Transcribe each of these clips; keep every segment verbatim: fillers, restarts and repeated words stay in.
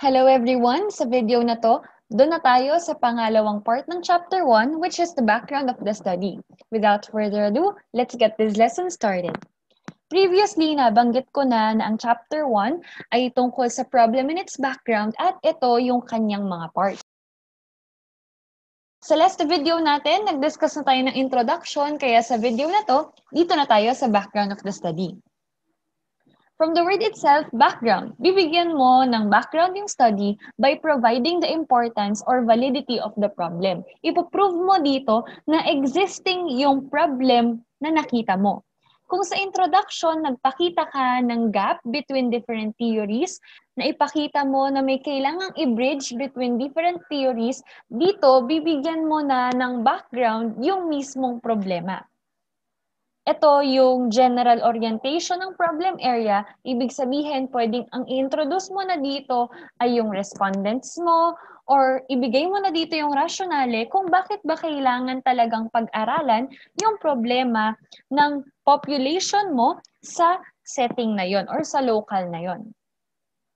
Hello everyone! Sa video na to, doon na tayo sa pangalawang part ng Chapter one, which is the background of the study. Without further ado, let's get this lesson started. Previously, nabanggit ko na na ang Chapter one ay tungkol sa problem and its background at ito yung kanyang mga parts. Sa last video natin, nag-discuss na tayo ng introduction, kaya sa video na to, dito na tayo sa background of the study. From the word itself, background. Bibigyan mo ng background yung study by providing the importance or validity of the problem. Ipoprove mo dito na existing yung problem na nakita mo. Kung sa introduction, nagpakita ka ng gap between different theories, na ipakita mo na may kailangang i-bridge between different theories, dito bibigyan mo na ng background yung mismong problema. Ito yung general orientation ng problem area. Ibig sabihin, pwedeng ang introduce mo na dito ay yung respondents mo or ibigay mo na dito yung rationale kung bakit ba kailangan talagang pag-aralan yung problema ng population mo sa setting na yon or sa local na yon.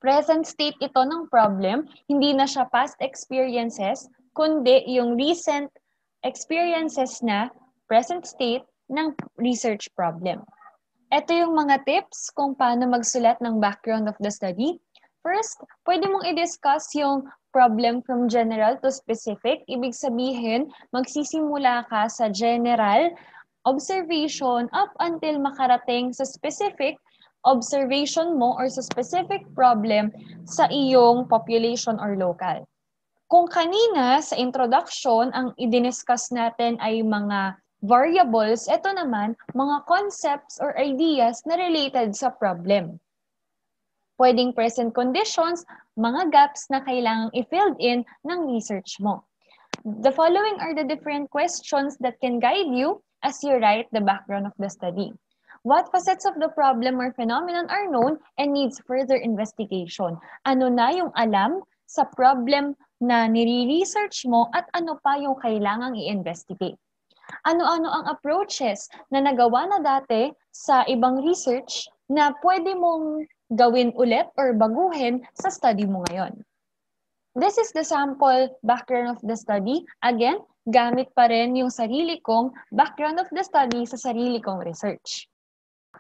Present state ito ng problem, hindi na siya past experiences, kundi yung recent experiences na present state ng research problem. Ito yung mga tips kung paano magsulat ng background of the study. First, pwede mong i-discuss yung problem from general to specific. Ibig sabihin, magsisimula ka sa general observation up until makarating sa specific observation mo or sa specific problem sa iyong population or local. Kung kanina sa introduction, ang i-discuss natin ay mga variables, ito naman, mga concepts or ideas na related sa problem. Pwedeng present conditions, mga gaps na kailangang i-filled in ng research mo. The following are the different questions that can guide you as you write the background of the study. What facets of the problem or phenomenon are known and needs further investigation? Ano na yung alam sa problem na nire-research mo at ano pa yung kailangang i-investigate? Ano-ano ang approaches na nagawa na dati sa ibang research na pwede mong gawin ulit or baguhin sa study mo ngayon? This is the sample background of the study. Again, gamit pa rin yung sarili kong background of the study sa sarili kong research.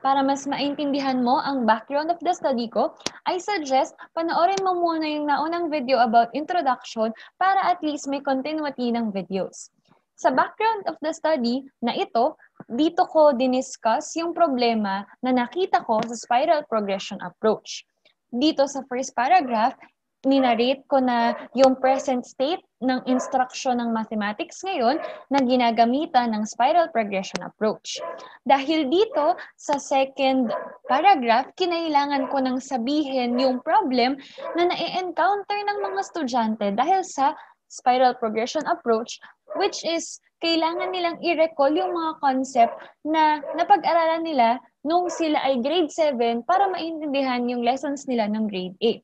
Para mas maintindihan mo ang background of the study ko, I suggest panoorin mo muna yung naunang video about introduction para at least may continuity ng videos. Sa background of the study na ito, dito ko diniscuss yung problema na nakita ko sa spiral progression approach. Dito sa first paragraph, ninarrate ko na yung present state ng instruction ng mathematics ngayon na ginagamitan ng spiral progression approach. Dahil dito, sa second paragraph, kinailangan ko nang sabihin yung problem na na-encounter ng mga estudyante dahil sa spiral progression approach, which is kailangan nilang i-recall yung mga concept na napag-aralan nila nung sila ay grade seven para maintindihan yung lessons nila ng grade eight.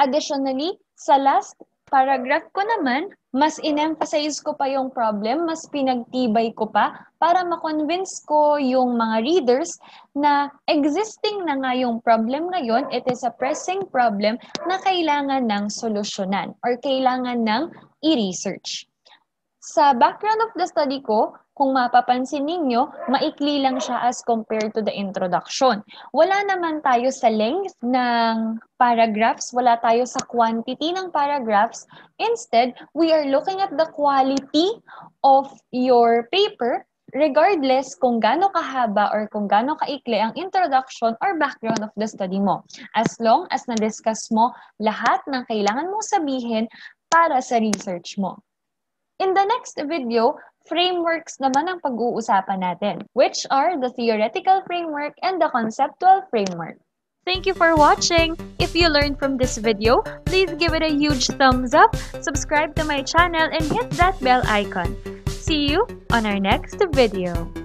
Additionally, sa last paragraph ko naman, mas in-emphasize ko pa yung problem, mas pinagtibay ko pa para makonvince ko yung mga readers na existing na nga yung problem ngayon, it is a pressing problem na kailangan ng solusyonan or kailangan ng i-research. Sa background of the study ko, kung mapapansin ninyo, maikli lang siya as compared to the introduction. Wala naman tayo sa length ng paragraphs, wala tayo sa quantity ng paragraphs. Instead, we are looking at the quality of your paper regardless kung gaano kahaba or kung gaano kaikli ang introduction or background of the study mo. As long as na-discuss mo lahat ng kailangan mong sabihin para sa research mo. In the next video, frameworks naman ang pag-uusapan natin, which are the theoretical framework and the conceptual framework. Thank you for watching! If you learned from this video, please give it a huge thumbs up, subscribe to my channel, and hit that bell icon. See you on our next video!